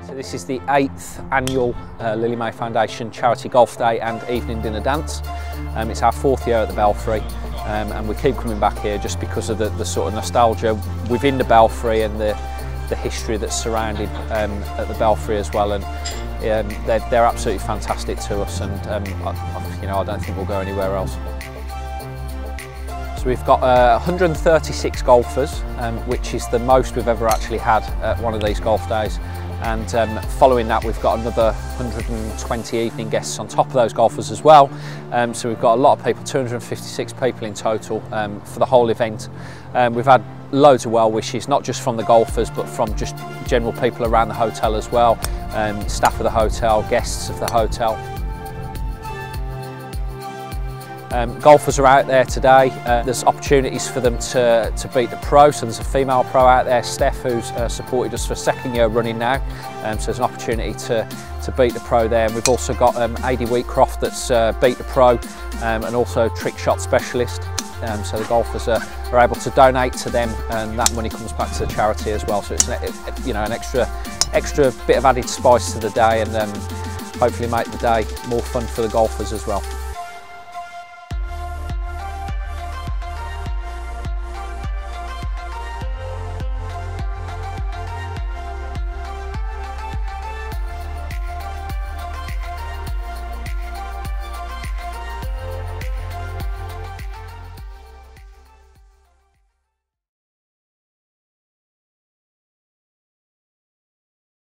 So this is the 8th annual Lily Mae Foundation Charity Golf Day and Evening Dinner Dance. It's our 4th year at the Belfry, and we keep coming back here just because of the sort of nostalgia within the Belfry and the history that's surrounded at the Belfry as well. And they're absolutely fantastic to us, and I don't think we'll go anywhere else. So we've got 136 golfers, which is the most we've ever actually had at one of these golf days. And following that, we've got another 120 evening guests on top of those golfers as well. So we've got a lot of people, 256 people in total for the whole event. We've had loads of well wishes, not just from the golfers, but from just general people around the hotel as well, staff of the hotel, guests of the hotel. Golfers are out there today. There's opportunities for them to beat the pro, so there's a female pro out there, Steph, who's supported us for a second year running now, so there's an opportunity to beat the pro there. And we've also got Aidy Wheatcroft that's beat the pro, and also trick shot specialist, so the golfers are able to donate to them, and that money comes back to the charity as well, so it's an extra bit of added spice to the day, and hopefully make the day more fun for the golfers as well.